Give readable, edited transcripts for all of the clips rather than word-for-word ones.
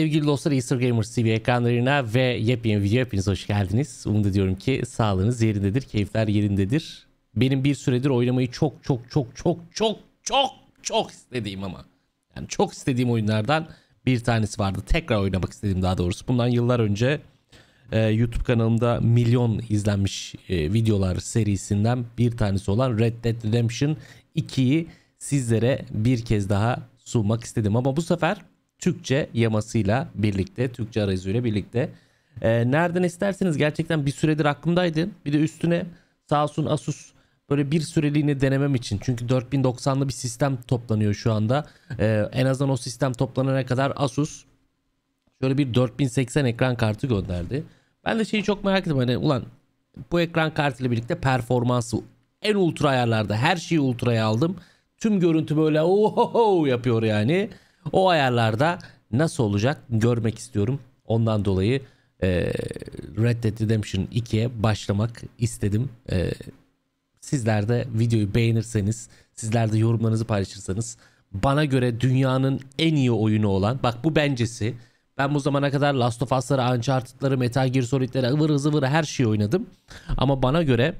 Sevgili dostlar, Easter Gamers TV ekranlarına ve yepyeni video hepiniz hoş geldiniz. Umut ediyorum ki sağlığınız yerindedir, keyifler yerindedir. Benim bir süredir oynamayı çok istediğim ama yani çok istediğim oyunlardan bir tanesi vardı. Tekrar oynamak istedim daha doğrusu. Bundan yıllar önce YouTube kanalımda milyon izlenmiş videolar serisinden bir tanesi olan Red Dead Redemption 2'yi sizlere bir kez daha sunmak istedim. Ama bu sefer Türkçe yamasıyla birlikte, Türkçe arayüzüyle birlikte. Nereden isterseniz, gerçekten bir süredir aklımdaydı. Bir de üstüne sağ olsun Asus böyle bir süreliğini denemem için. Çünkü 4090'lı bir sistem toplanıyor şu anda. En azından o sistem toplanana kadar Asus şöyle bir 4080 ekran kartı gönderdi. Ben de şeyi çok merak ettim. Hani ulan bu ekran kartıyla birlikte performansı en ultra ayarlarda, her şeyi ultraya aldım. Tüm görüntü böyle ohoho yapıyor yani. O ayarlarda nasıl olacak görmek istiyorum. Ondan dolayı Red Dead Redemption 2'ye başlamak istedim. Sizler de videoyu beğenirseniz, sizler de yorumlarınızı paylaşırsanız, bana göre dünyanın en iyi oyunu olan, bak bu bencesi, ben bu zamana kadar Last of Us'ları, Uncharted'ları, Metal Gear Solid'leri, ıvır zıvır her şeyi oynadım. Ama bana göre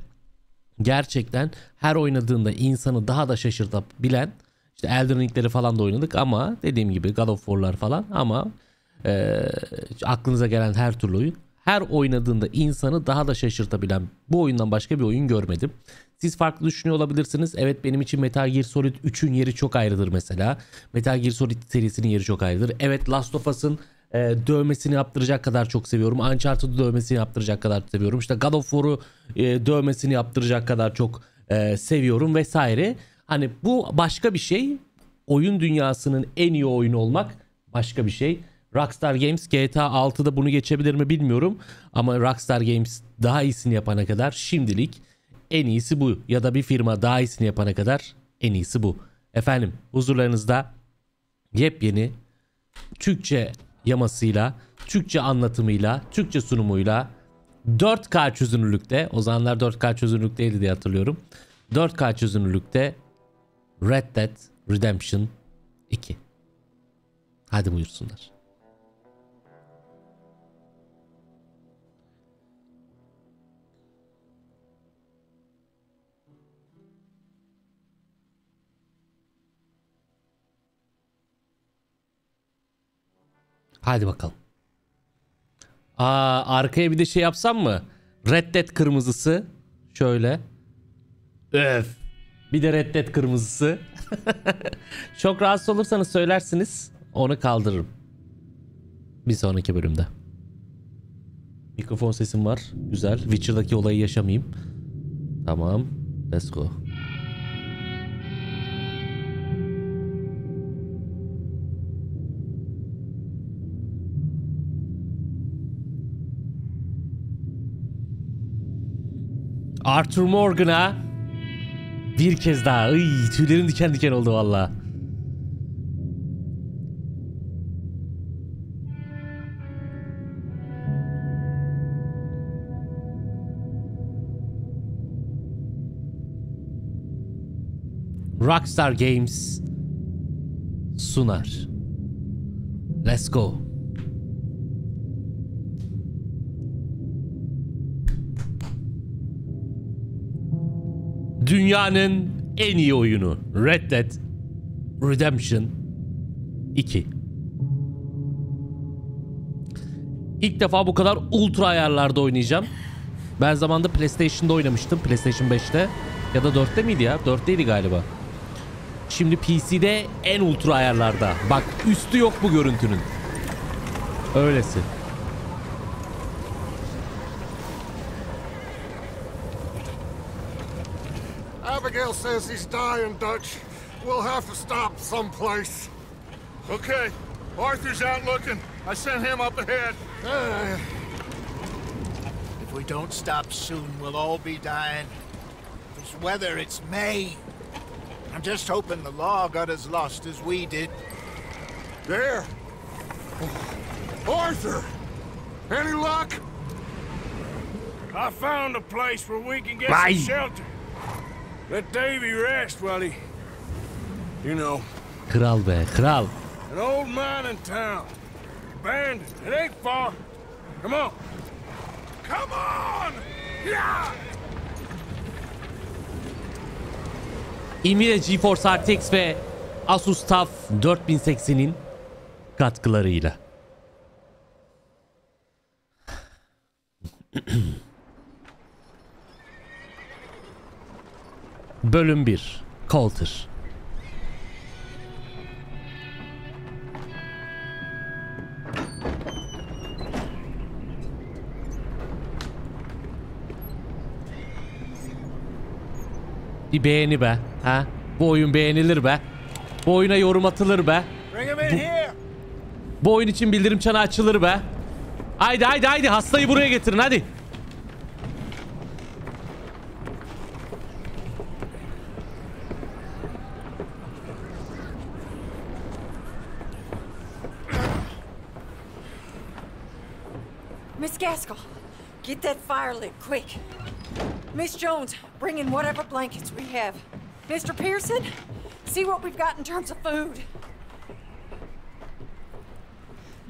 gerçekten her oynadığında insanı daha da şaşırtabilen, İşte Elden Ring'leri falan da oynadık ama dediğim gibi God of War'lar falan, ama aklınıza gelen her türlü oyun, her oynadığında insanı daha da şaşırtabilen, bu oyundan başka bir oyun görmedim. Siz farklı düşünüyor olabilirsiniz. Evet, benim için Metal Gear Solid 3'ün yeri çok ayrıdır mesela. Metal Gear Solid serisinin yeri çok ayrıdır. Evet, Last of Us'ın dövmesini yaptıracak kadar çok seviyorum. Uncharted'ı dövmesini yaptıracak kadar seviyorum. İşte God of War'u dövmesini yaptıracak kadar çok seviyorum vesaire. Hani bu başka bir şey. Oyun dünyasının en iyi oyunu olmak başka bir şey. Rockstar Games GTA 6'da bunu geçebilir mi bilmiyorum. Ama Rockstar Games daha iyisini yapana kadar şimdilik en iyisi bu. Ya da bir firma daha iyisini yapana kadar en iyisi bu. Efendim, huzurlarınızda yepyeni Türkçe yamasıyla, Türkçe anlatımıyla, Türkçe sunumuyla 4K çözünürlükte. O zamanlar 4K çözünürlükteydi diye hatırlıyorum. 4K çözünürlükte Red Dead Redemption 2. Hadi buyursunlar. Hadi bakalım. Arkaya bir de şey yapsam mı? Red Dead kırmızısı. Şöyle. Öf. Bir de Red Dead kırmızısı. Çok rahatsız olursanız söylersiniz. Onu kaldırırım. Bir sonraki bölümde. Mikrofon sesim var. Güzel. Witcher'daki olayı yaşamayayım. Tamam. Let's go. Arthur Morgan'a bir kez daha. Iy, tüylerim diken diken oldu valla. Rockstar Games sunar. Let's go. Dünyanın en iyi oyunu Red Dead Redemption 2. İlk defa bu kadar ultra ayarlarda oynayacağım. Ben zamanında PlayStation'da oynamıştım. PlayStation 5'te ya da 4'te miydi ya? 4'teydi galiba. Şimdi PC'de en ultra ayarlarda. Bak, üstü yok bu görüntünün. Öylesi. Abigail says he's dying, Dutch. We'll have to stop someplace. Okay. Arthur's out looking. I sent him up ahead. If we don't stop soon, we'll all be dying. This weather, it's May. I'm just hoping the law got as lost as we did. There. Arthur! Any luck? I found a place where we can get some shelter. Let Davy rest while he, you know. Kral be, kral. An old mining town. bend. It ain't far. Come on. Come on! Yeah! İlmiyle Geforce RTX ve Asus TUF 4080'in katkılarıyla. Bölüm 1. Colter. Bir beğeni be. Ha? Bu oyun beğenilir be. Bu oyuna yorum atılır be. Bu oyun için bildirim çanı açılır be. Haydi haydi haydi, hastayı buraya getirin hadi. Miss Gaskell, get that fire lit quick. Miss Jones, bring in whatever blankets we have. Mr. Pearson, see what we've got in terms of food.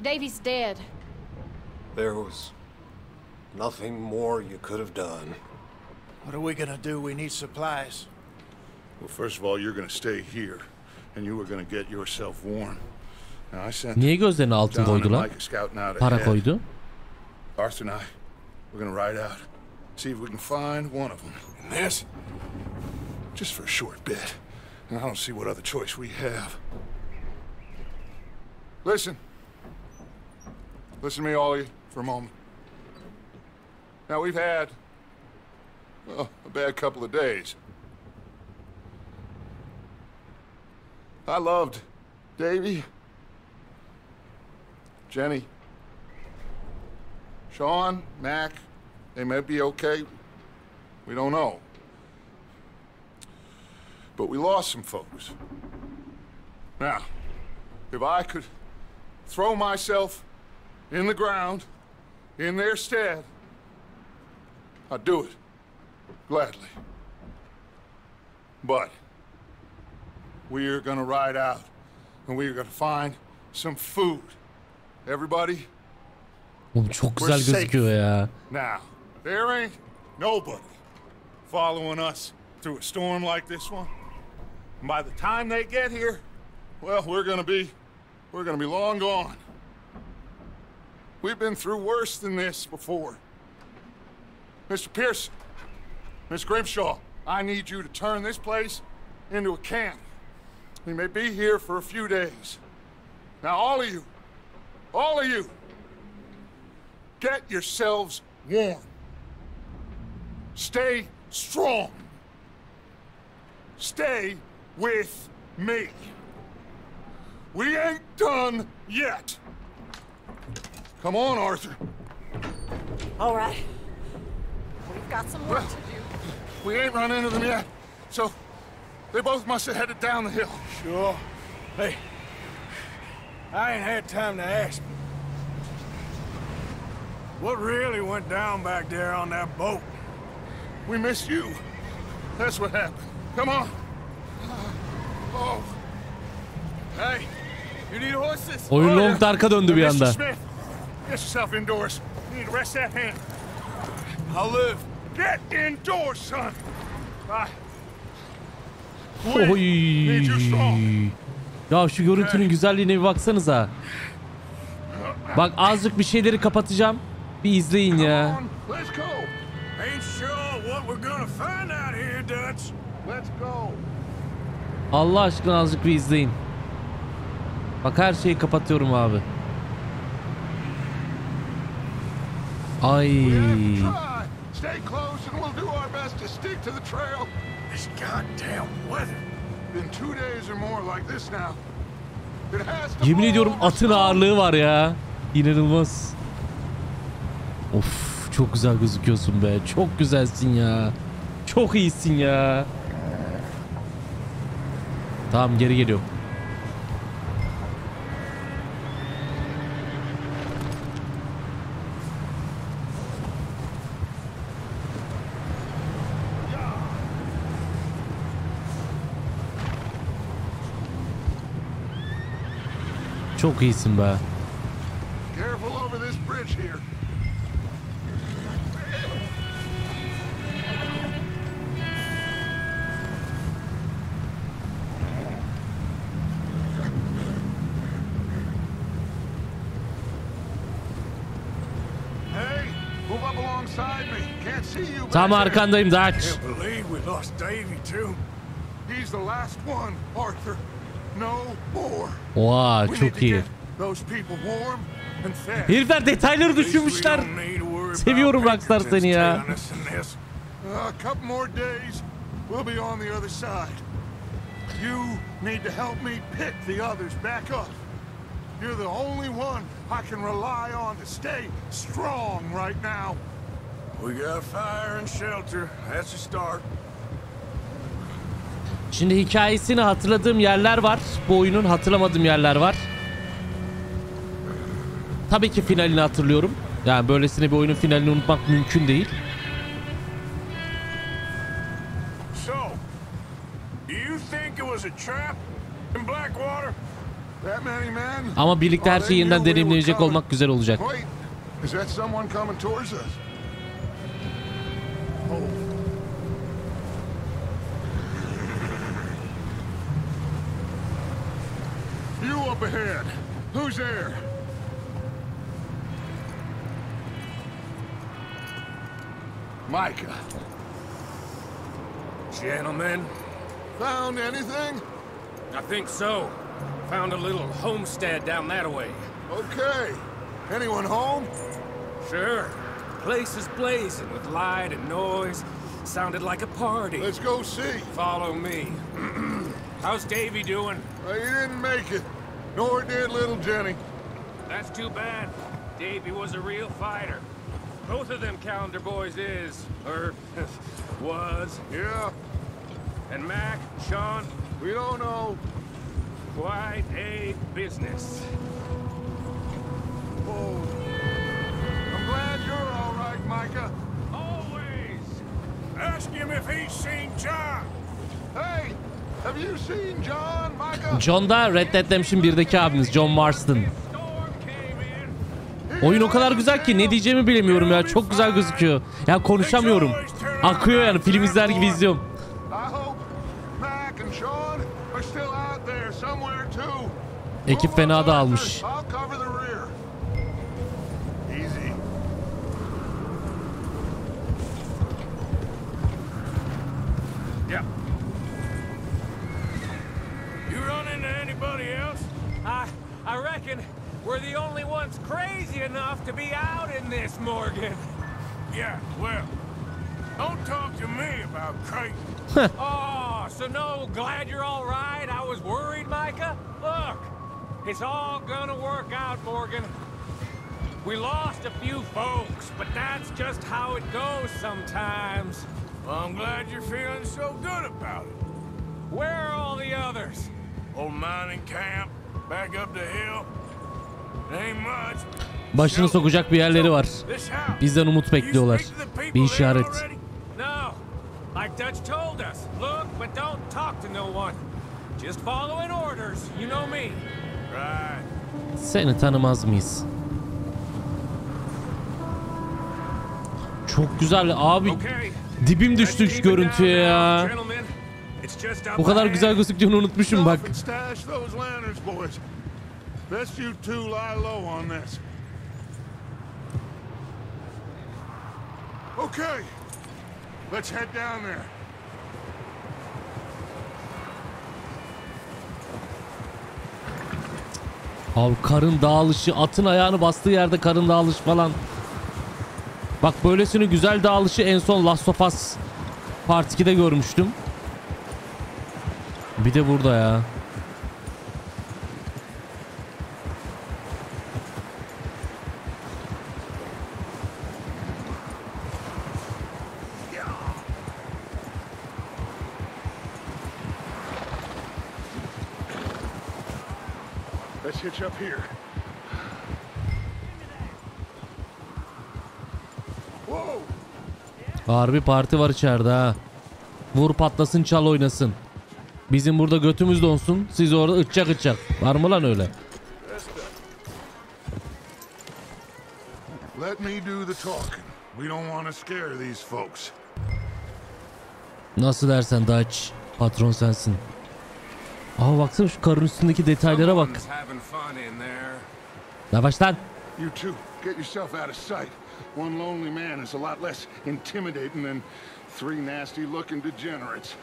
Davy's dead. There was nothing more you could have done. What are we gonna do? We need supplies. Well, first of all, you're gonna stay here, and you are gonna get yourself warm. Now, I sent John and Micah scouting out ahead. Arthur and I, we're gonna ride out. See if we can find one of them. And this? Just for a short bit. And I don't see what other choice we have. Listen. Listen to me, all of you, for a moment. Now, we've had, well, a bad couple of days. I loved Davy, Jenny, Sean, Mac. They may be okay, we don't know. But we lost some folks. Now, if I could throw myself in the ground, in their stead, I'd do it, gladly. But we're gonna ride out and we're gonna find some food. Everybody? Çok güzel gözüküyor ya. Now. There ain't nobody following us through a storm like this one. And by the time they get here, well, we're gonna be long gone. We've been through worse than this before. Mr. Pearson, Miss Grimshaw, I need you to turn this place into a camp. We may be here for a few days. Now, all of you, get yourselves warm. Stay strong. Stay with me. We ain't done yet. Come on, Arthur. All right. We've got some work to do. We ain't run into them yet, so they both must have headed down the hill. Sure. Hey, I ain't had time to ask. What really went down back there on that boat? We missed you. That's what happened. Come on. Oh. Hey, you need horses. Oyun long darka döndü bir anda. Smith, get yourself indoors. You need to rest that hand. I'll live. Get indoors, son. Oy. Ya şu görüntünün güzelliğine bir baksanıza. Bak azıcık bir şeyleri kapatacağım. Bir izleyin ya. Allah aşkına azıcık bir izleyin. Bak her şeyi kapatıyorum abi. Ay. Yemin ediyorum atın ağırlığı var ya. İnanılmaz. Of, çok güzel gözüküyorsun be. Çok güzelsin ya. Çok iyisin ya. Tamam, geri geliyorum. Çok iyisin be. Careful over this bridge here. Tam arkandayım Dutch. Oha çok iyi. Herifler detayları düşünmüşler. Seviyorum Rockstar seni ya. Şimdi hikayesini hatırladığım yerler var. Bu oyunun hatırlamadığım yerler var. Tabii ki finalini hatırlıyorum. Yani böylesine bir oyunun finalini unutmak mümkün değil. So, do you think it was a trap in Blackwater? That many men? Ama birlikte her şeyi yeniden deneyimleyecek olmak güzel olacak. Is that someone coming towards us? You up ahead. Who's there? Micah. Gentlemen, found anything? I think so. Found a little homestead down that way. Okay. Anyone home? Sure. Place is blazing with light and noise. Sounded like a party. Let's go see. Follow me. How's Davey doing? He didn't make it. Nor did little Jenny. That's too bad. Davey was a real fighter. Both of them calendar boys is, or was. Yeah. And Mac, Sean? We don't know. Quite a business. Oh. I'm glad you're all right, Micah. Always. Ask him if he's seen John. Hey, have you seen John, Micah? John da Red Dead Redemption 1'deki abimiz John Marston. Oyun o kadar güzel ki ne diyeceğimi bilemiyorum ya. Çok güzel gözüküyor. Ya konuşamıyorum. Akıyor yani. Film izler gibi izliyorum. Ekip fena da almış. We're the only ones crazy enough to be out in this, Morgan. Yeah, well, don't talk to me about crazy. Oh, so no, glad you're all right. I was worried, Micah. Look, it's all gonna work out, Morgan. We lost a few folks, but that's just how it goes sometimes. Well, I'm glad you're feeling so good about it. Where are all the others? Old mining camp, back up the hill. Başını sokacak bir yerleri var. Bizden umut bekliyorlar. Bir işaret. Seni tanımaz mıyız? Çok güzel abi. Dibim düştük görüntüye ya. Bu kadar güzel gözüktüğünü unutmuşum bak. Best you two lie low on this. Okay, let's head down there. Abi karın dağılışı, atın ayağını bastığı yerde karın dağılışı falan. Bak böylesine güzel dağılışı en son Last of Us Part 2'de görmüştüm. Bir de burada ya. Up here. Harbi parti var içeride ha. Vur patlasın, çal oynasın. Bizim burada götümüz donsun, siz orada ıçacak. Var mı lan öyle? Let me do the talking. We don't want to scare these folks. Nasıl dersen Dutch, patron sensin. Aha baksana şu karın üstündeki detaylara bak. Yavaş lan. You too. Get yourself out of sight. One lonely man is a lot less intimidating than three nasty-looking degenerates.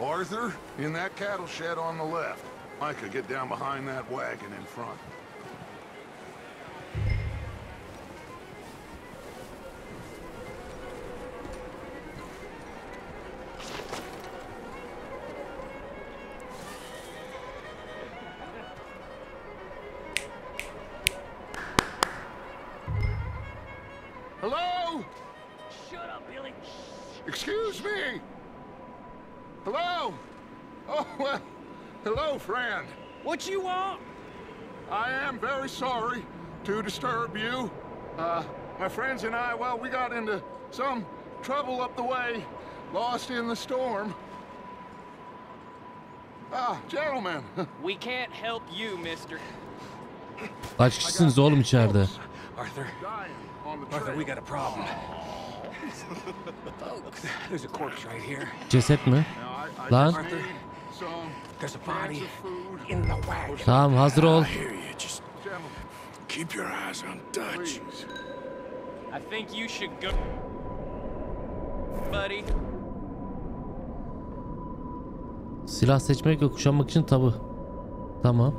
Arthur, in that cattle shed on the left. Micah, get down behind that wagon in front. Hello? Shut up, Billy. Excuse me. Hello? Oh, well, hello, friend. What you want? I am very sorry to disturb you. My friends and I, well, we got into some trouble up the way, lost in the storm. Ah, gentlemen. We can't help you, mister. Kaç kişisiniz oğlum içeride? Arthur. Arthur, we got a problem. There's a corpse right here. Ceset mi? Lan. There's a body in the wagon. Tamam, hazır ol. Keep your eyes on Dutch. I think you should go, buddy. Silah seçmek ve kuşanmak için tabu. Tamam.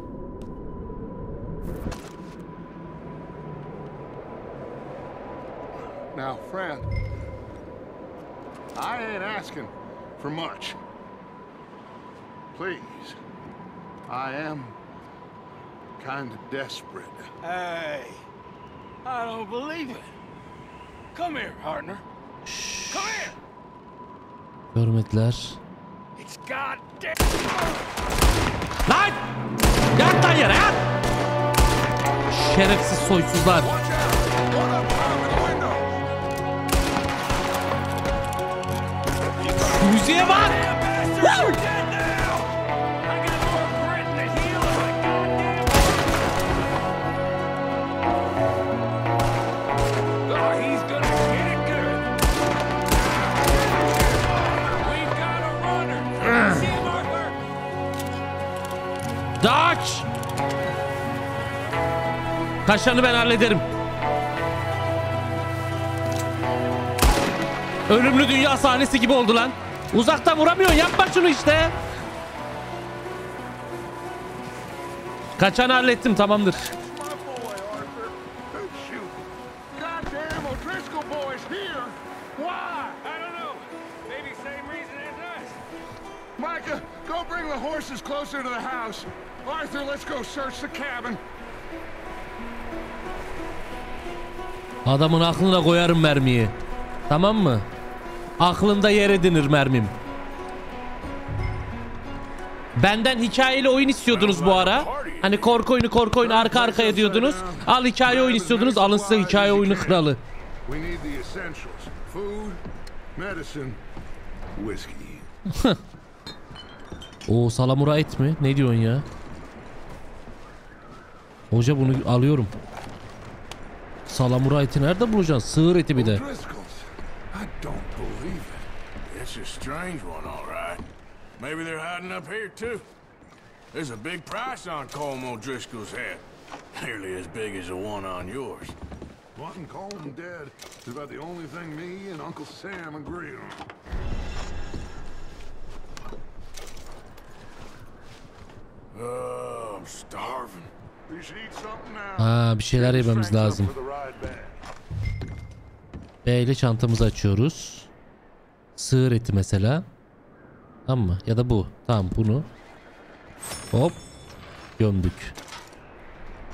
Now, friend, I ain't asking for much. Please, I am kind of desperate. Hey, I don't believe it. Come here, partner. Come here. Görmediler. It's goddamn. Lan! Yat lan yere yat! Şerefsiz soysuzlar. Müziğe bak! Dutch! Kaşanı ben hallederim. Ölümlü dünya sahnesi gibi oldu lan. Uzaktan vuramıyorsun, yapma şunu işte. Kaçanı hallettim, tamamdır. Micah, go bring the horses closer to the house. Arthur, let's go search the cabin. Adamın aklına koyarım mermiyi. Tamam mı? Aklında yer edinir mermim. Benden hikayeli oyun istiyordunuz bu ara. Hani korku oyunu arka arkaya diyordunuz. Al hikaye oyun istiyordunuz. Alın size hikaye oyunu kralı. O salamura et mi? Ne diyorsun ya? Hoca bunu alıyorum. Salamura eti nerede bulacaksın? Sığır eti bir de. I don't believe it. It's a strange one, all right. Maybe they're hiding up here, too. There's a big price on Colm O'Driscoll's head. Nearly as big as the one on yours. Wanting Colm dead is about the only thing me and Uncle Sam agree on. Oh, I'm starving. We should eat something now. Bir şeyler yememiz lazım. B ile çantamızı açıyoruz. Sığır eti mesela. Tamam mı? Ya da bu. Tamam bunu. Hop. Gömdük.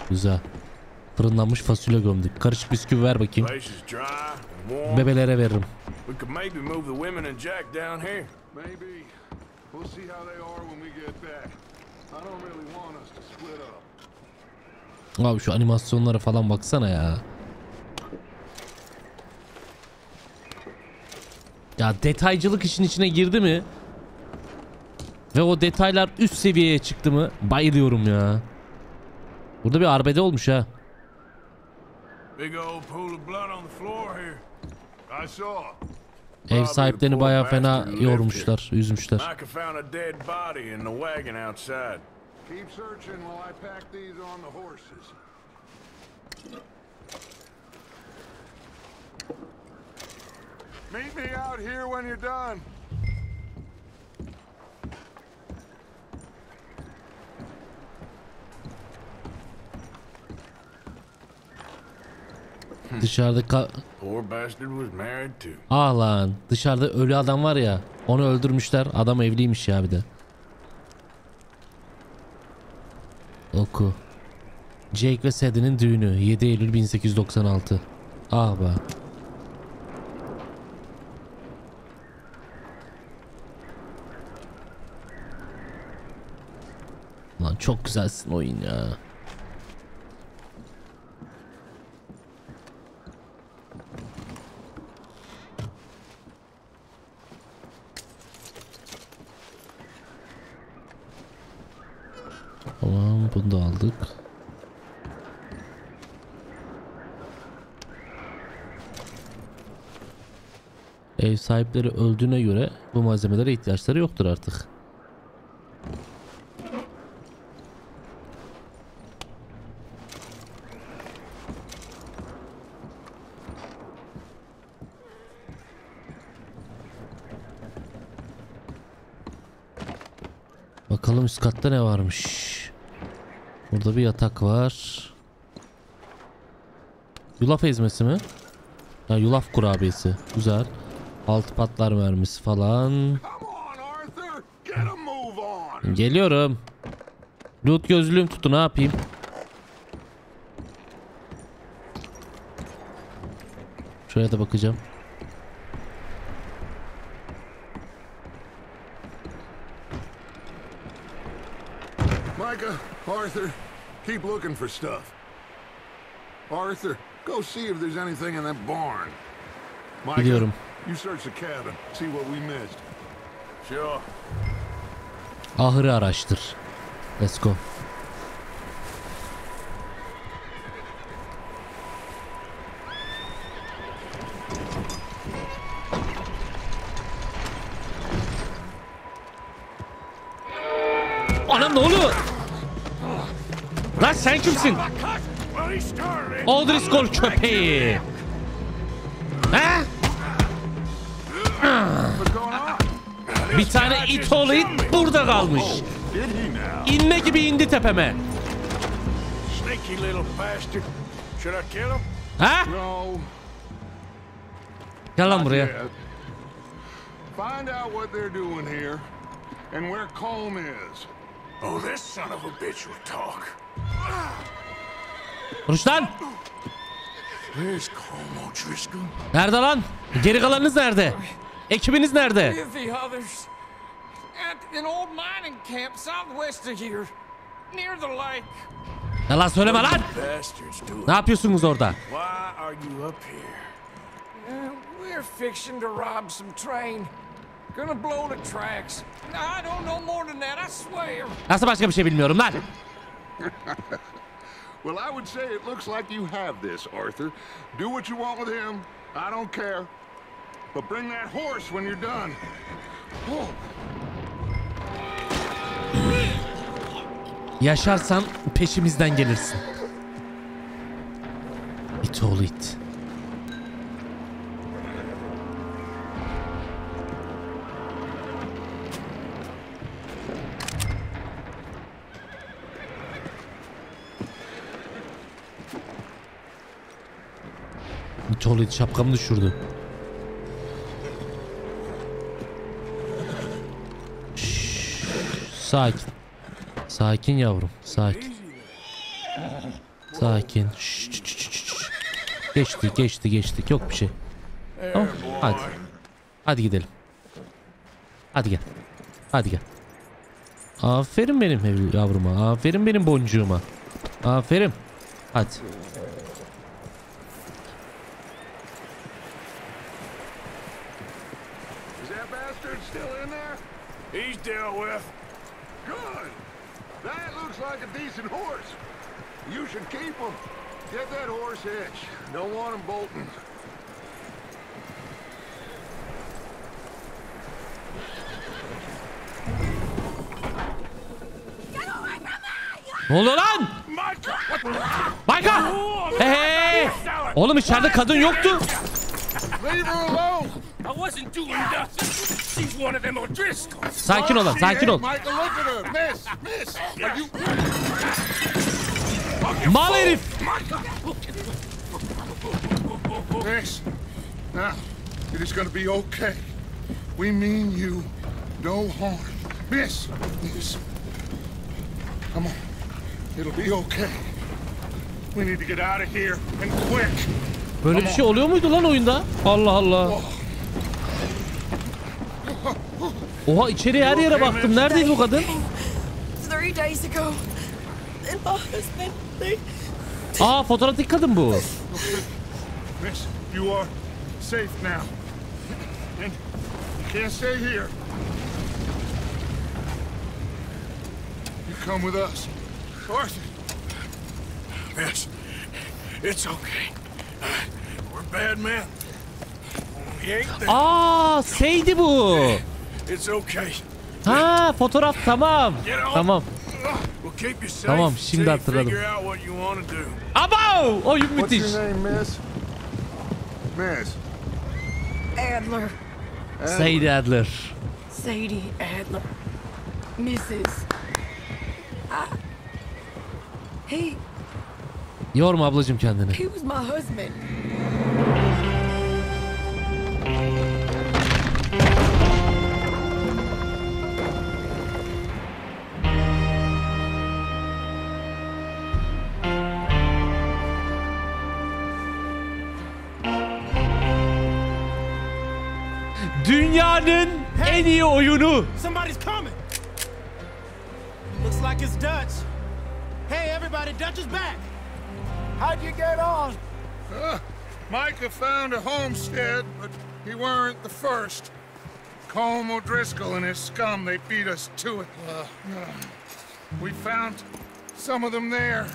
Güzel. Fırınlanmış fasulye gömdük. Karışık bisküvi ver bakayım. Bebelere veririm. Abi şu animasyonlara falan baksana ya. Ya detaycılık işin içine girdi mi ve o detaylar üst seviyeye çıktı mı bayılıyorum ya. Burada bir arbede olmuş ha. Big old pool of blood on the floor here. I saw. Ev sahiplerini bayağı fena yormuşlar, üzmüşler. Micah found a dead body in the wagon outside. Keep searching while I pack these on the horses. Meet me out here when you're done. Dışarıda ah lan, dışarıda ölü adam var ya, onu öldürmüşler. Adam evliymiş ya bir de. Oku. Jake ve Sadie'nin düğünü 7 Eylül 1896. Ah be. Lan çok güzelsin oyun ya. Tamam, bunu da aldık. Ev sahipleri öldüğüne göre bu malzemelere ihtiyaçları yoktur artık. Bakalım üst katta ne varmış. Burada bir yatak var. Yulaf ezmesi mi? Ya yulaf kurabiyesi. Güzel. Altı patlar mermisi falan. Geliyorum. Loot gözlüğüm tutun, ne yapayım? Şuraya da bakacağım. Arthur, keep looking for stuff. Arthur, go see if there's anything in that barn. Micah, you search the cabin, see what we missed. Sure. Ahırı araştır. Let's go. Anam ne oluyor? Lan sen kimsin? O'Driscoll köpeği. Ha? Bir tane it oğlu it burada kalmış. İnme gibi indi tepeme. Ha? Gel lan buraya. Oh, this son of a bitch will talk. Konuş lan. Nerede lan? Geri kalanınız nerede? Ekibiniz nerede? Yalan söyleme lan. Ne yapıyorsunuz orada? Nasıl başka bir şey bilmiyorum lan? Well, I would say it looks like you have this, Arthur. Do what you want with him. I don't care. But bring that horse when you're done. Yaşarsan peşimizden gelirsin. İt oğlu it. Çoğlu şapkamı düşürdü. Şşş, sakin. Sakin yavrum. Sakin. Sakin. Şşş. Geçti. Yok bir şey. Tamam. Hadi. Hadi gidelim. Hadi gel. Aferin benim yavruma. Aferin benim boncuğuma. Aferin. Hadi. Get that horse hitched. Don't want him bolting. Ne oluyor lan? Micah! Hey! Oğlum içeride kadın yoktu. Sakin ol lan, sakin ol. Mal herif! Böyle bir şey oluyor muydu lan oyunda? Allah Allah. Oha, içeriye her yere baktım. Neredeydi bu kadın? Aa, fotoğraftaki kadın bu. Arthur. Miss, it's okay. We're bad men. We ain't there. Aa, Sadie bu. It's okay. Ha, fotoğraf tamam. Tamam. Tamam, şimdi hatırladım. Abo! Oyun müthiş. Adler. Sadie Adler. Sadie Adler. Mrs. Yorma ablacığım kendini. Dünyanın en iyi oyunu. Looks like it's Dutch. Hey everybody, Dutch is back. How'd you get on? Micah found a homestead, but he weren't the first. Colm O'Driscoll and his scum, they beat us to it. We found some of them there,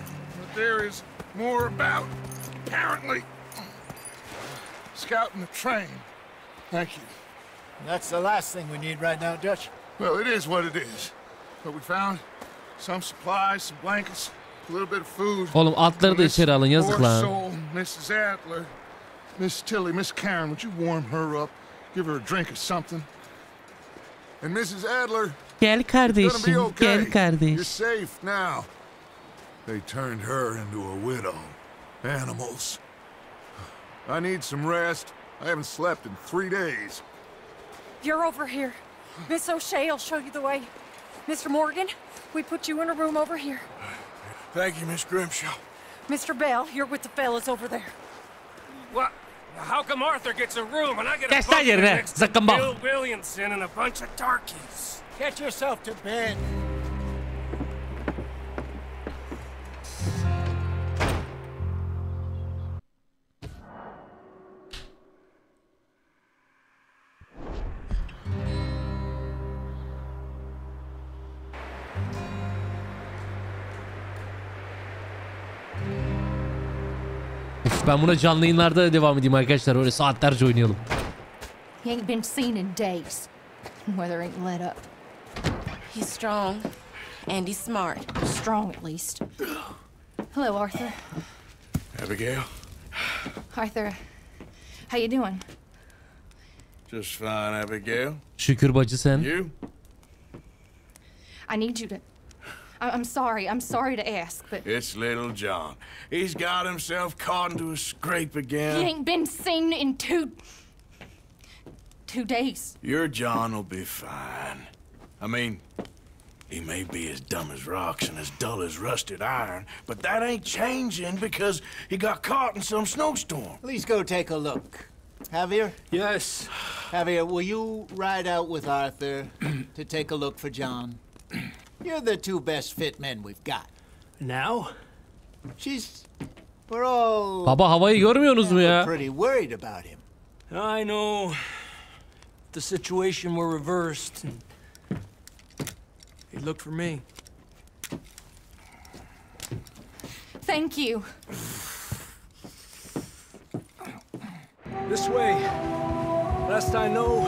but there is more about, apparently. Scouting the train. Thank you. That's the last thing we need right now, Dutch. Well, it is what it is. But we found some supplies, some blankets. Oğlum atları da içeri alın, yazık lan. Mrs. Adler, Miss Tilly, Miss Karen, would you warm her up? Give her a drink or something. And Mrs. Adler, gel kardeşim, gel kardeş. You're safe now. They turned her into a widow. Animals. I need some rest. I haven't slept in 3 days. You're over here. Miss O'Shea will show you the way. Mr. Morgan, we put you in a room over here. Thank you, Miss Grimshaw. Mr. Bell, you're with the fellas over there. What? How come Arthur gets a room and I get a bunker next to Bill Williamson and a bunch of darkies? Get yourself to bed. Ben buna canlı yayınlarda devam edeyim arkadaşlar. Öyle saatlerce oynayalım. Ain't been seen in days. Weather ain't let up. He's strong and he's smart. Strong at least. Hello, Arthur. Abigail. Arthur, how you doing? Just fine, Abigail. Şükür bacı sen. You? I need you to. I'm sorry to ask, but... It's little John. He's got himself caught into a scrape again. He ain't been seen in two days. Your John will be fine. I mean, he may be as dumb as rocks and as dull as rusted iron, but that ain't changing because he got caught in some snowstorm. Please go take a look. Javier? Yes. Javier, will you ride out with Arthur to take a look for John? You're the two best fit men we've got. Now? She's... We're all... Baba, havayı görmüyorsunuz mu ya? Pretty worried about him. I know. The situation were reversed. He looked for me. Thank you. This way. Last I know,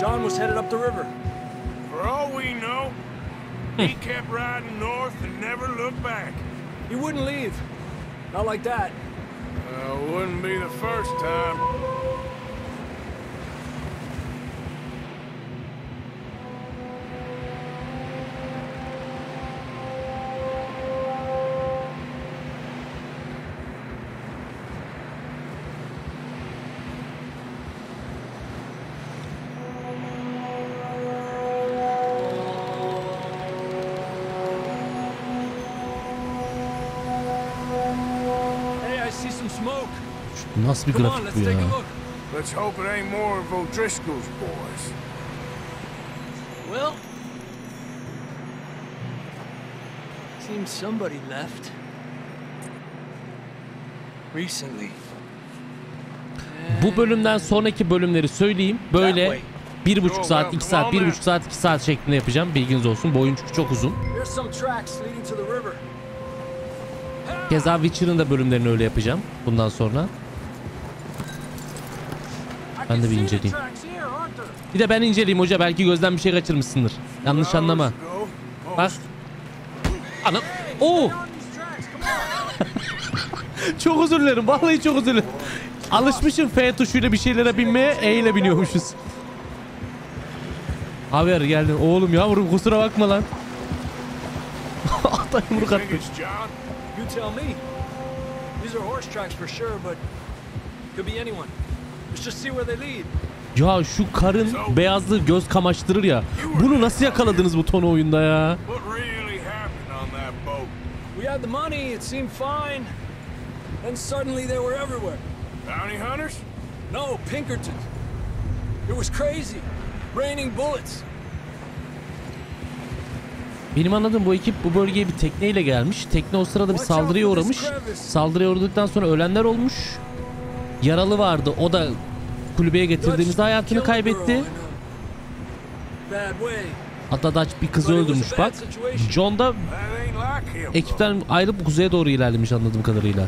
John was headed up the river. For all we know, he kept riding north and never looked back. He wouldn't leave. Not like that. Wouldn't be the first time. Nasıl bir grafik bu ya? Let's hope it ain't more of O'Driscoll's boys. Well, seems somebody left recently. Bu bölümden sonraki bölümleri söyleyeyim. Böyle 1,5 saat, 2 saat, 1,5 saat, 2 saat şeklinde yapacağım. Bilginiz olsun. Boyun çünkü çok uzun. Keza Witcher'ın da bölümlerini öyle yapacağım. Bundan sonra. Ben de bir inceleyeyim. Bir de ben inceleyeyim hoca. Belki gözden bir şey kaçırmışsındır. Yanlış anlama. Bak. Anam. Oo. Çok özür dilerim. Vallahi çok özür dilerim. Alışmışım F tuşuyla bir şeylere binmeye. E ile biniyormuşuz. Haber geldin. Oğlum yavrum kusura bakma lan. Atay yumruk atmış. You tell me. These are horse tracks for sure, but could be anyone. Let's just see where they lead. Ya şu karın beyazlığı göz kamaştırır ya. Bunu nasıl yakaladınız bu ton oyunda ya? What really happened on that boat? We had the money, it seemed fine. Then suddenly they were everywhere. Bounty hunters? No, Pinkertons. It was crazy. Raining bullets. Benim anladığım bu ekip bu bölgeye bir tekneyle gelmiş. Tekne o sırada bir saldırıya uğramış. Saldırıya uğradıktan sonra ölenler olmuş. Yaralı vardı. O da kulübeye getirdiğimizde hayatını kaybetti. Hatta Dutch bir kızı öldürmüş bak. John da ekipten ayrılıp kuzeye doğru ilerlemiş anladığım kadarıyla.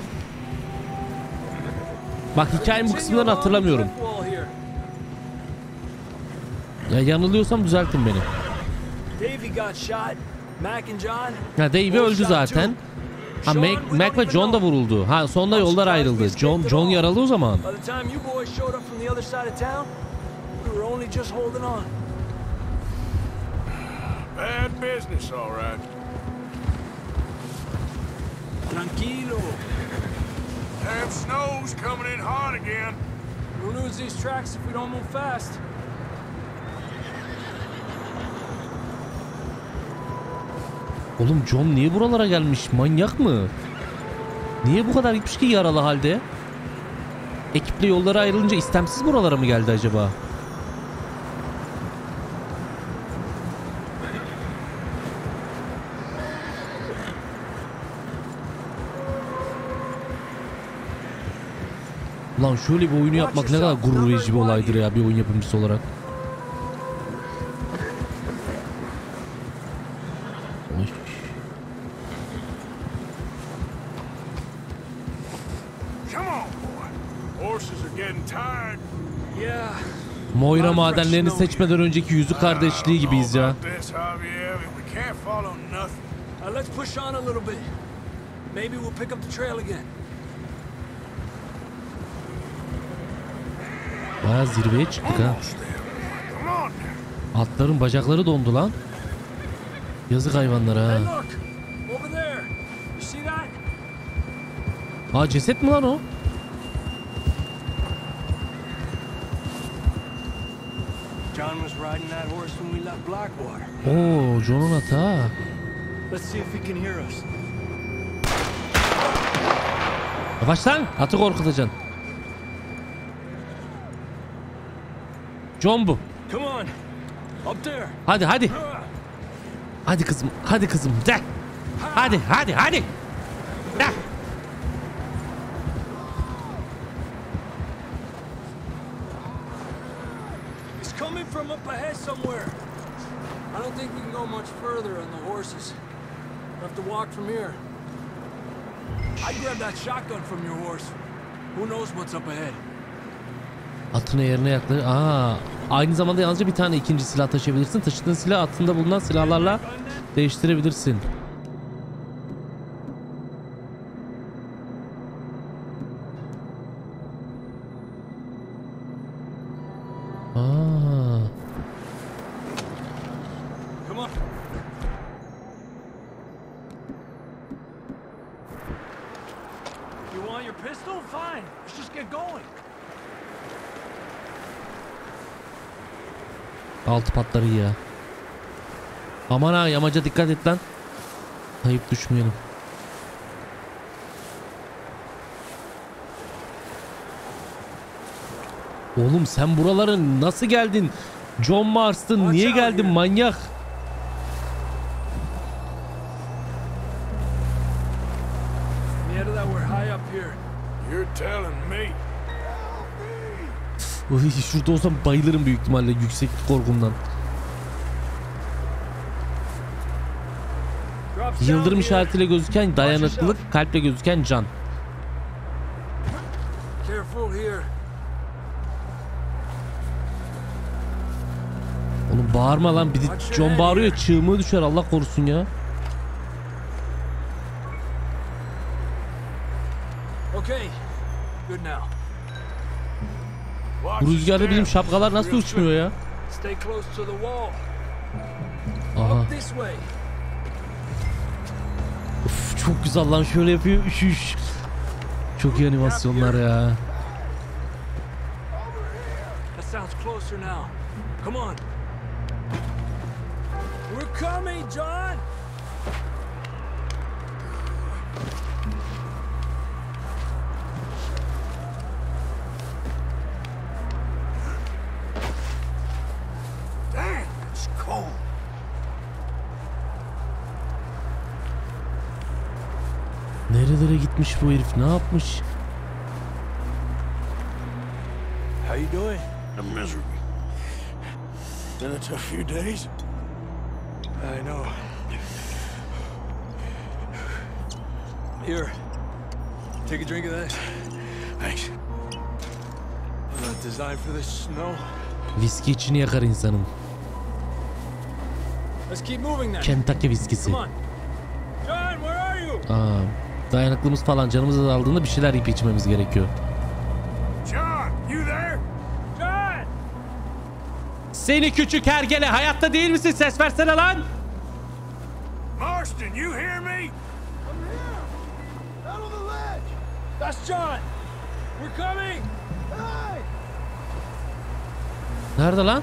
Bak hikayenin bu kısımlarını hatırlamıyorum. Ya yanılıyorsam düzeltin beni. Ya Davey öldü zaten. Ha Mac ve John da vuruldu. Ha sonunda yollar ayrıldı. John yaralı o zaman. Oğlum John niye buralara gelmiş? Manyak mı? Niye bu kadar gitmiş ki yaralı halde? Ekiple yollara ayrılınca istemsiz buralara mı geldi acaba? Ulan şöyle bir oyunu yapmak ne kadar gurur verici bir olaydır ya bir oyun yapımcısı olarak. Moira madenlerini seçmeden önceki yüzük kardeşliği gibiyiz ya. Bayağı zirveye çıktık ha. Atların bacakları dondu lan. Yazık hayvanlara ha. Aa ceset mi lan o? Ooo John'un hata. Yavaş lan atı korkutacaksın. John bu. Hadi hadi. Hadi kızım hadi kızım de. Hadi hadi hadi. De. From up ahead somewhere. I don't think we can go much further on the horses. We'll have to walk from here. I grabbed that shotgun from your horse. Who knows what's up ahead? Atını yerine yaklaş. Aa, aynı zamanda yalnızca bir tane ikinci silah taşıyabilirsin. Taşıdığın silah atında bulunan silahlarla değiştirebilirsin. Altı patları ya. Aman ha, yamaca dikkat et lan. Kayıp düşmeyelim. Oğlum sen buralara nasıl geldin? John Marston niye geldin manyak? Şurada olsam bayılırım büyük ihtimalle yükseklik korkumdan. Yıldırım işaretiyle gözüken dayanıklılık, kalple gözüken can. Oğlum bağırma lan, bir de John bağırıyor, çığımı düşer Allah korusun ya. Bu rüzgarda bizim şapkalar nasıl uçmuyor ya? Aha. Of, çok güzel lan, şöyle yapıyor. Üş. Çok iyi animasyonlar ya. Nerelere gitmiş bu herif? Ne yapmış? How you doing? I'm miserable. Been a tough few days. I know. Here, take a drink of that. Thanks. I'm not designed for this snow. Viski içini yakar insanın. Let's keep moving now. Kentucky viskisi. John, where are you? Dayanıklığımız falan canımız azaldığında bir şeyler yiyip içmemiz gerekiyor. John, you there? John! Seni küçük hergele, hayatta değil misin? Ses versene lan! Marston, you hear me? I'm here. Out on the ledge. That's John. We're coming. Hey! Nerede lan?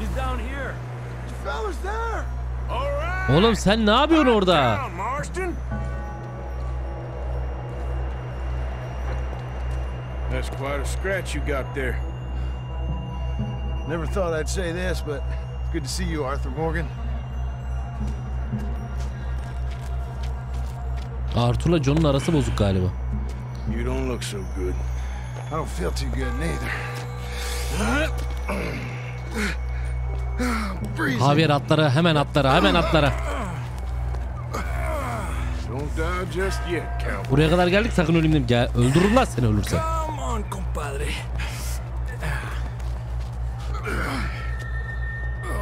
He's down here. The fella's there. Oğlum sen ne yapıyorsun orada? That's quite a scratch you got there. Never thought I'd say this, but it's good to see you, Arthur Morgan. Arthur'la John'un arası bozuk galiba. You don't look so good. I don't feel too good neither. Javier atlara, hemen atlara, hemen atlara. Buraya kadar geldik, sakın öleyim deme. Gel, öldürürler seni ölürsen.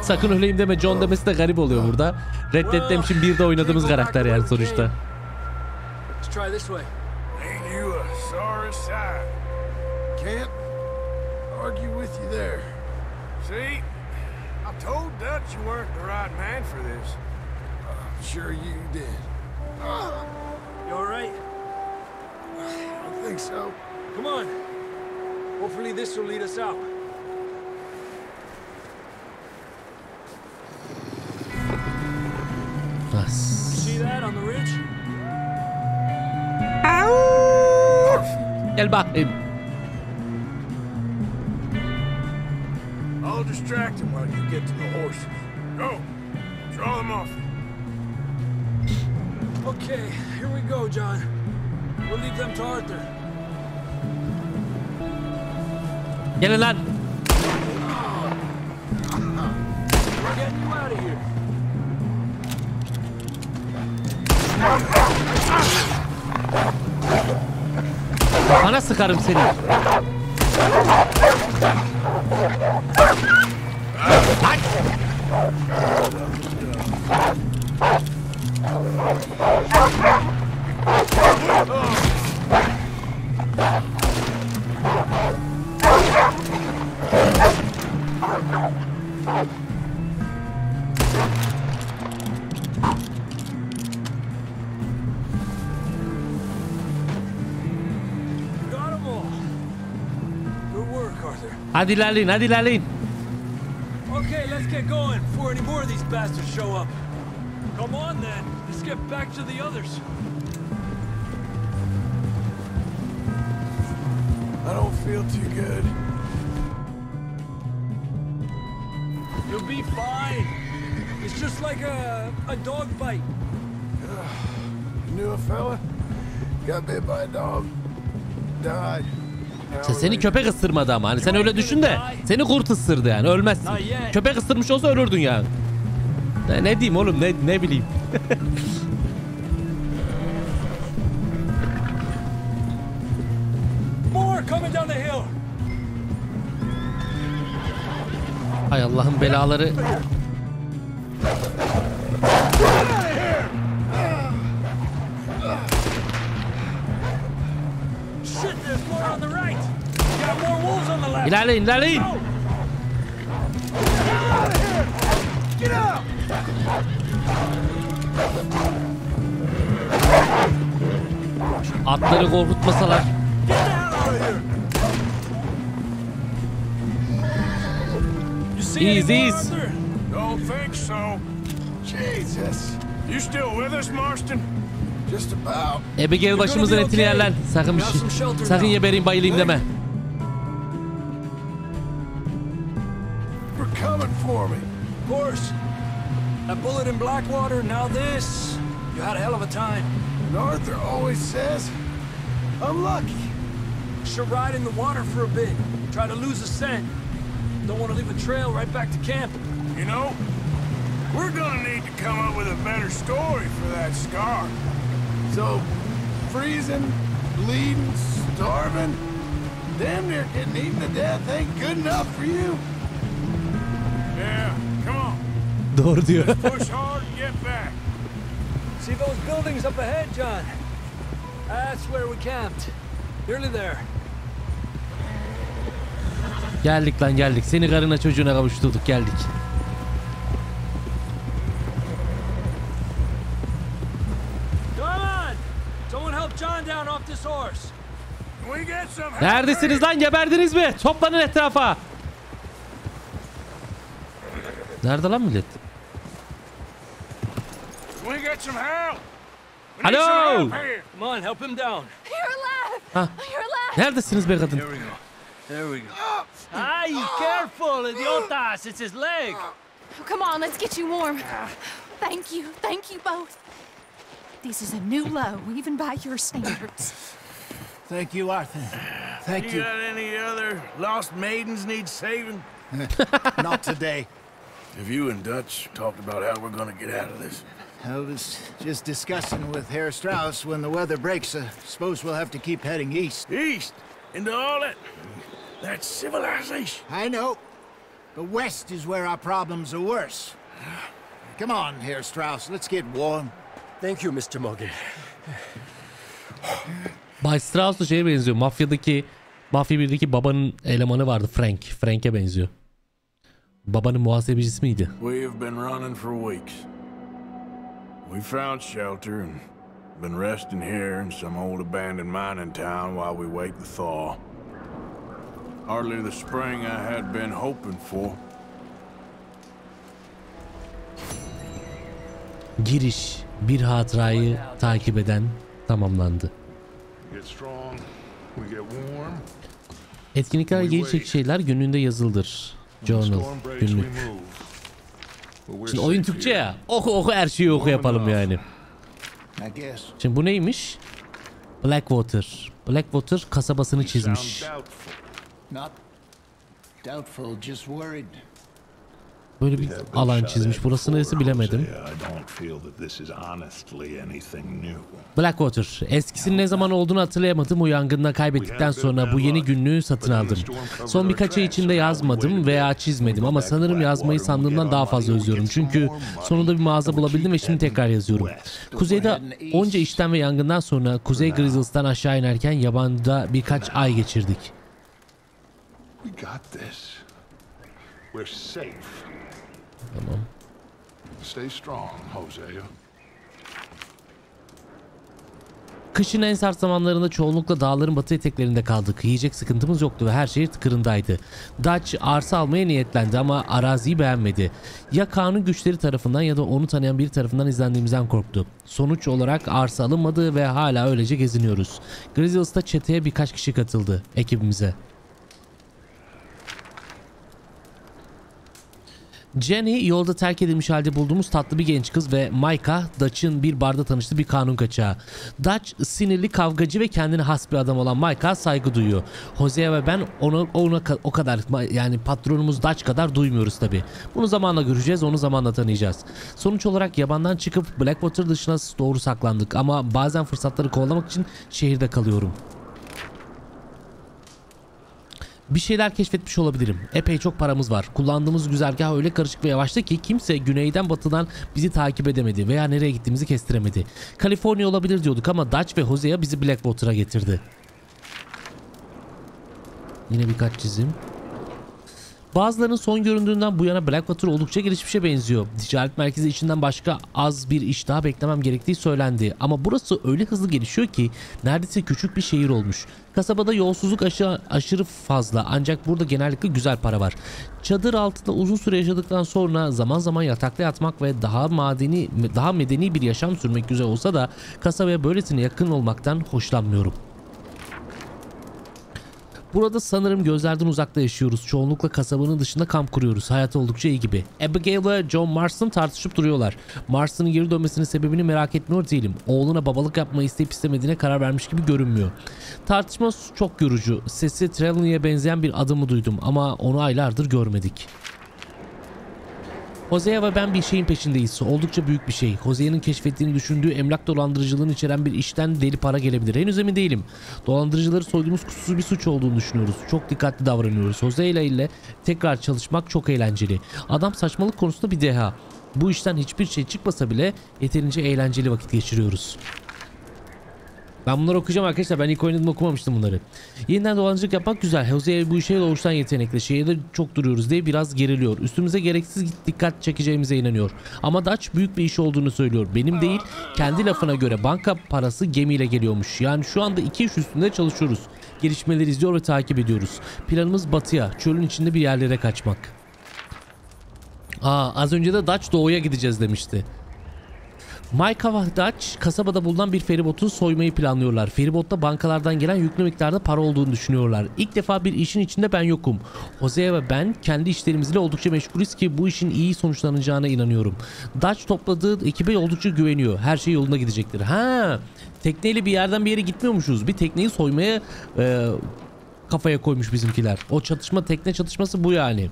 Sakın öleyim deme John demesi de garip oluyor burada. Red Dead Redemption 1'de oynadığımız karakter yani sonuçta. Told Dutch you weren't the right man for this. Sure you did. You all right? I don't think so. Come on. Hopefully this will lead us out. See that on the ridge? Ow! Gel bakayım. I'll distract him while you get to the horses. Go! Draw them off. Okay, here we go, John. We'll leave them to Arthur. Get it, lad. We're getting you out of here. Bana sıkarım seni. Aç. Hadi ilerleyin, hadi ilerleyin. Okay, let's get going before any more of these bastards show up. Come on then, let's get back to the others. I don't feel too good. You'll be fine. It's just like a dog bite. You knew a fella? Got bit by a dog. Died. Seni köpek ısırmadı ama hani sen öyle düşün de seni kurt ısırdı yani ölmezsin. Köpek ısırmış olsa ölürdün yani. Ya ne diyeyim oğlum ne bileyim. Hay Allah'ın belaları. İlerleyin, ilerleyin. Şu atları korkutmasalar. İyiyiz. Don't think so. Jesus. You still with us, Marston? Just about. Abigail başımızın etini yerler. Sakın bir şey. Sakın yebereyim bayılayım deme. Of course. That bullet in Blackwater, now this. You had a hell of a time. And Arthur always says, I'm lucky. Should ride in the water for a bit. Try to lose a scent. Don't want to leave a trail right back to camp. You know, we're gonna need to come up with a better story for that scar. So, freezing, bleeding, starving, damn near getting eaten to death ain't good enough for you. Doğru diyor. See those buildings up ahead, John? That's where we camped. Nearly there. Geldik lan geldik. Seni karına çocuğuna kavuşturduk geldik. Neredesiniz lan? Geberdiniz mi? Toplanın etrafa. Nerede lan millet? Alo! Ha. Neredesiniz be kadın? Ay, careful, idiotas! It's his leg. Come on, let's get you warm. Thank you both. This is a new low, even by your standards. Thank you, Arthur. Thank you. You got any other lost maidens need saving? Not today. Have you and Dutch talked about how we're gonna get out of this? I was just discussing with Herr Strauss when the weather breaks. I suppose we'll have to keep heading east. East? Into all that civilization? I know. The west is where our problems are worse. Come on, Herr Strauss, let's get warm. Thank you, Mr. Morgan. Bay Strauss'u şeye benziyor. Mafya 1'deki babanın elemanı vardı Frank. Frank'e benziyor. Babanın muhasebecisi miydi? We have been running for weeks. We found shelter and been resting here in some old abandoned mining town while we wait the thaw. Hardly the spring I had been hoping for. Giriş bir hatırayı takip eden tamamlandı. Etkinlikler gelecek şeyler gününde yazılır. Journal, günlük. Şimdi oyun Türkçe ya. Oku her şeyi oku yapalım yani. Şimdi bu neymiş? Blackwater. Blackwater kasabasını çizmiş. Böyle bir alan çizmiş. Burası neresi bilemedim. Blackwater. Eskisinin ne zaman olduğunu hatırlayamadım. O yangında kaybettikten sonra bu yeni günlüğü satın aldım. Son birkaç ay içinde yazmadım veya çizmedim ama sanırım yazmayı sandığımdan daha fazla özlüyorum. Çünkü sonunda bir mağaza bulabildim ve şimdi tekrar yazıyorum. Kuzeyde onca işten ve yangından sonra Kuzey Grizzlies'tan aşağı inerken yabanda birkaç ay geçirdik. Tamam. Kışın en sert zamanlarında çoğunlukla dağların batı eteklerinde kaldık. Yiyecek sıkıntımız yoktu ve her şey tıkırındaydı. Dutch arsa almaya niyetlendi ama araziyi beğenmedi. Ya kanun güçleri tarafından ya da onu tanıyan biri tarafından izlendiğimizden korktu. Sonuç olarak arsa alınmadı ve hala öylece geziniyoruz. Grizzlies'ta çeteye birkaç kişi katıldı ekibimize. Jenny yolda terk edilmiş halde bulduğumuz tatlı bir genç kız ve Micah, Dutch'ın bir barda tanıştığı bir kanun kaçağı. Dutch sinirli, kavgacı ve kendine has bir adam olan Micah'a saygı duyuyor. Jose ve ben ona o kadar, yani patronumuz Dutch kadar duymuyoruz tabi. Bunu zamanla göreceğiz, onu zamanla tanıyacağız. Sonuç olarak yabandan çıkıp Blackwater dışına doğru saklandık ama bazen fırsatları kovalamak için şehirde kalıyorum. Bir şeyler keşfetmiş olabilirim. Epey çok paramız var. Kullandığımız güzergah öyle karışık ve yavaştı ki kimse güneyden batıdan bizi takip edemedi veya nereye gittiğimizi kestiremedi. Kaliforniya olabilir diyorduk ama Dutch ve Jose'ya bizi Blackwater'a getirdi. Yine birkaç çizim. Bazılarının son göründüğünden bu yana Blackwater oldukça gelişmişe benziyor. Ticaret merkezi içinden başka az bir iş daha beklemem gerektiği söylendi. Ama burası öyle hızlı gelişiyor ki neredeyse küçük bir şehir olmuş. Kasabada yolsuzluk aşırı fazla ancak burada genellikle güzel para var. Çadır altında uzun süre yaşadıktan sonra zaman zaman yatakta yatmak ve daha medeni bir yaşam sürmek güzel olsa da kasabaya böylesine yakın olmaktan hoşlanmıyorum. Burada sanırım gözlerden uzakta yaşıyoruz. Çoğunlukla kasabanın dışında kamp kuruyoruz. Hayat oldukça iyi gibi. Abigail ve John Marston tartışıp duruyorlar. Marston'ın geri dönmesinin sebebini merak etmiyor değilim. Oğluna babalık yapmayı isteyip istemediğine karar vermiş gibi görünmüyor. Tartışma çok yorucu. Sesi Trelawney'e benzeyen bir adamı duydum ama onu aylardır görmedik. Jose ve ben bir şeyin peşindeyiz. Oldukça büyük bir şey. Jose'nin keşfettiğini düşündüğü emlak dolandırıcılığını içeren bir işten deli para gelebilir. Henüz emin değilim. Dolandırıcıları soyduğumuz kusursuz bir suç olduğunu düşünüyoruz. Çok dikkatli davranıyoruz. Jose ile tekrar çalışmak çok eğlenceli. Adam saçmalık konusunda bir deha. Bu işten hiçbir şey çıkmasa bile yeterince eğlenceli vakit geçiriyoruz. Ben bunları okuyacağım arkadaşlar. Ben ilk oynadığımda okumamıştım bunları. Yeniden dolandırıcılık yapmak güzel. Jose'ye bu işe doğuştan yetenekli. Şehirde çok duruyoruz diye biraz geriliyor. Üstümüze gereksiz dikkat çekeceğimize inanıyor. Ama Dutch büyük bir iş olduğunu söylüyor. Benim değil, kendi lafına göre banka parası gemiyle geliyormuş. Yani şu anda iki iş üstünde çalışıyoruz. Gelişmeleri izliyor ve takip ediyoruz. Planımız batıya, çölün içinde bir yerlere kaçmak. Az önce de Dutch doğuya gideceğiz demişti. Micah ve Dutch kasabada bulunan bir feribotu soymayı planlıyorlar. Feribotta bankalardan gelen yüklü miktarda para olduğunu düşünüyorlar. İlk defa bir işin içinde ben yokum. Jose ve ben kendi işlerimizle oldukça meşgulüz ki bu işin iyi sonuçlanacağına inanıyorum. Dutch topladığı ekibe oldukça güveniyor. Her şey yolunda gidecektir. Tekneyle bir yerden bir yere gitmiyormuşuz. Bir tekneyi soymaya kafaya koymuş bizimkiler. O çatışma, tekne çatışması bu yani.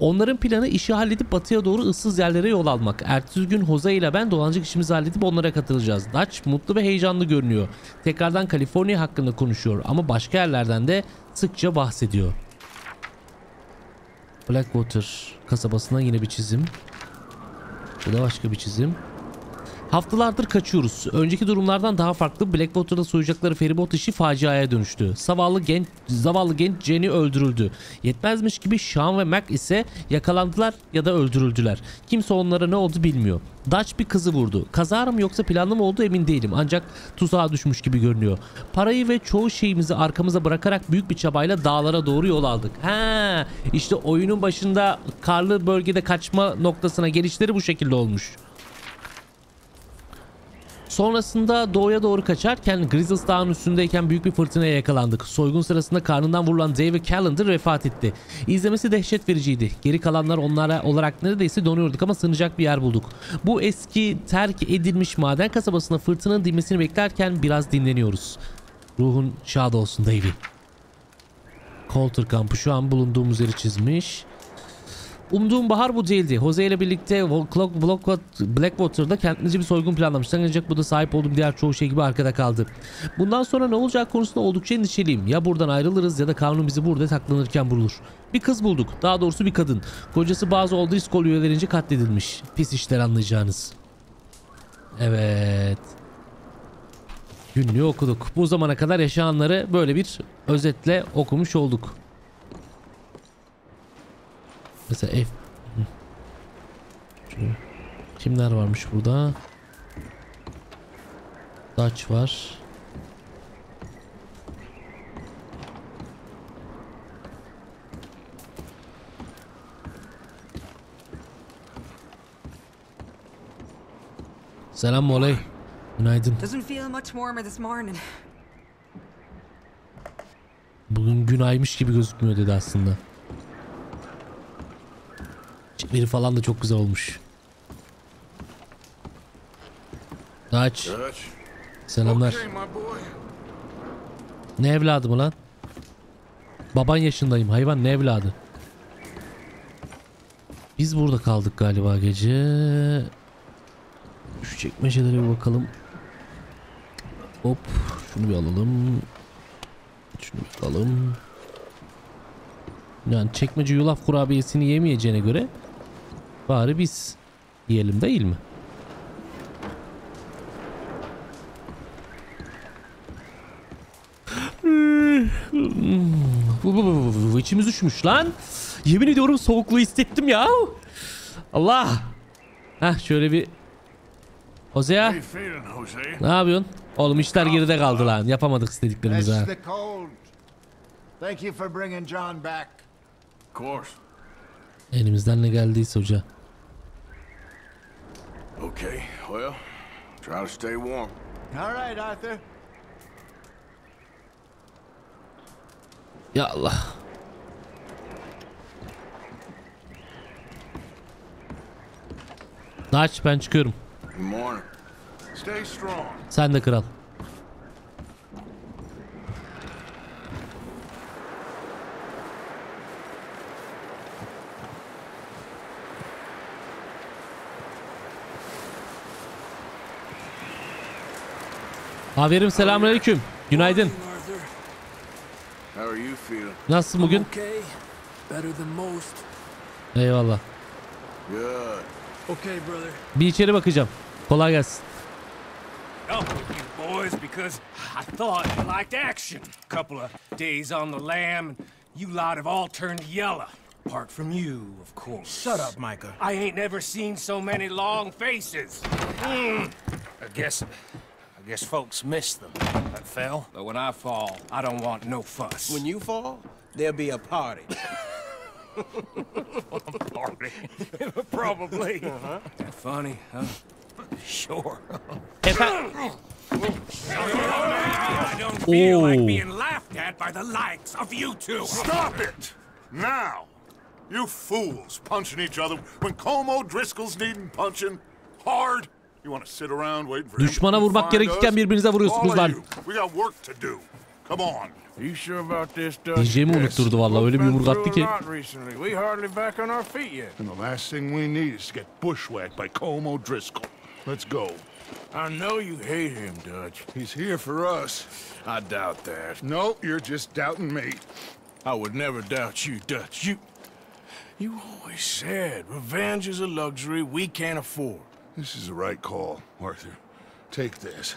Onların planı işi halledip batıya doğru ıssız yerlere yol almak. Ertesi gün Jose ile ben dolandırıcı işimizi halledip onlara katılacağız. Dutch mutlu ve heyecanlı görünüyor. Tekrardan Kaliforniya hakkında konuşuyor ama başka yerlerden de sıkça bahsediyor. Blackwater kasabasına yine bir çizim. Bu da başka bir çizim. Haftalardır kaçıyoruz. Önceki durumlardan daha farklı. Blackwater'da soyacakları feribot işi faciaya dönüştü. Zavallı genç Jenny öldürüldü. Yetmezmiş gibi Sean ve Mac ise yakalandılar ya da öldürüldüler. Kimse onlara ne oldu bilmiyor. Dutch bir kızı vurdu. Kaza mı yoksa planlı mı oldu emin değilim. Ancak tuzağa düşmüş gibi görünüyor. Parayı ve çoğu şeyimizi arkamıza bırakarak büyük bir çabayla dağlara doğru yol aldık. İşte oyunun başında karlı bölgede kaçma noktasına gelişleri bu şekilde olmuş. Sonrasında doğuya doğru kaçarken Grizzlies Dağı'nın üstündeyken büyük bir fırtınaya yakalandık. Soygun sırasında karnından vurulan David Callender vefat etti. İzlemesi dehşet vericiydi. Geri kalanlar onlara olarak neredeyse donuyorduk ama sığınacak bir yer bulduk. Bu eski terk edilmiş maden kasabasına fırtınanın dinmesini beklerken biraz dinleniyoruz. Ruhun şad olsun Davey. Colter kampı şu an bulunduğumuz yeri çizmiş. Umduğum bahar bu değildi. Jose ile birlikte Blackwater'da kendimizi bir soygun planlamıştık. Ancak bu da sahip olduğum diğer çoğu şey gibi arkada kaldı. Bundan sonra ne olacak konusunda oldukça endişeliyim. Ya buradan ayrılırız ya da kanun bizi burada saklanırken vurulur. Bir kız bulduk. Daha doğrusu bir kadın. Kocası bazı O'Driscoll üyelerince katledilmiş. Pis işler anlayacağınız. Evet. Günlüğü okuduk. Bu zamana kadar yaşananları böyle bir özetle okumuş olduk. Mesela ev. Kimler varmış burada? Dutch var. Selam Molly. Günaydın. Bugün gün aymış gibi gözükmüyor dedi aslında. Biri falan da çok güzel olmuş. Dutch. Selamlar. Ne evladı mı lan? Baban yaşındayım hayvan, ne evladı? Biz burada kaldık galiba gece. Şu çekmecelere bir bakalım. Hop, şunu bir alalım. Şunu bir alalım. Yani çekmece yulaf kurabiyesini yemeyeceğine göre bari biz yiyelim değil mi? İçimiz düşmüş lan. Yemin ediyorum soğukluğu hissettim ya. Allah. Heh şöyle bir. Hosea. Ne yapıyorsun? Oğlum işler geride kaldı lan. Yapamadık istediklerimizi ha. Elimizden ne geldiyse hoca. Okay, well, try to stay warm. All right, Arthur. Ya Allah. Dutch ben çıkıyorum. Sen de kral. Haberim selamünaleyküm. Günaydın. Nasılsın bugün? Eyvallah. Bir içeri bakacağım. Kolay gelsin. Apart from you, of course. Shut up, Micah. I ain't never seen so many long faces. I guess folks miss them. I fell, but when I fall, I don't want no fuss. When you fall, there'll be a party. A party? Probably. Uh-huh. That funny, huh? Sure. I don't feel like being laughed at by the likes of you two. Stop it! Now! You fools punching each other when Colm O'Driscoll's needing punching hard. You want to sit around waiting for düşmana vurmak gerekirken birbirinize vuruyorsunuz lan. We got work to do. Come on. You sure about this stuff? DJ'mi unutturdu vallahi, öyle bir yumruklattı ki. We hardly back on our feet yet. And the last thing we need is to get bushwhacked by Colm O'Driscoll. Let's go. I know you hate him, Dutch. He's here for us. I doubt that. No, you're just doubting me. I would never doubt you, Dutch. You always said revenge is a luxury we can't afford. This is the right call, Arthur. Take this.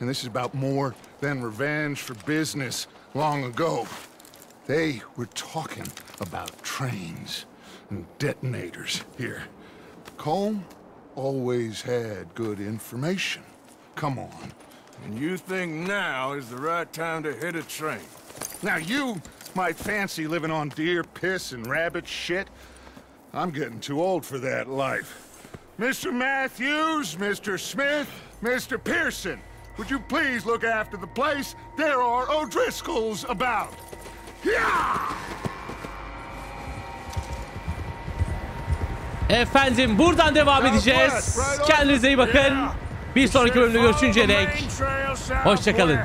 And this is about more than revenge for business long ago. They were talking about trains and detonators here. Colm always had good information. Come on. And you think now is the right time to hit a train. Now you might fancy living on deer piss and rabbit shit. I'm getting too old for that life. Mr. Matthews, Mr. Smith, Mr. Pearson, would you please look after the place? There are O'Driscolls about. Yeah! Efendim buradan devam edeceğiz. Kendinize iyi bakın. Bir sonraki bölümde görüşünceye dek hoşçakalın.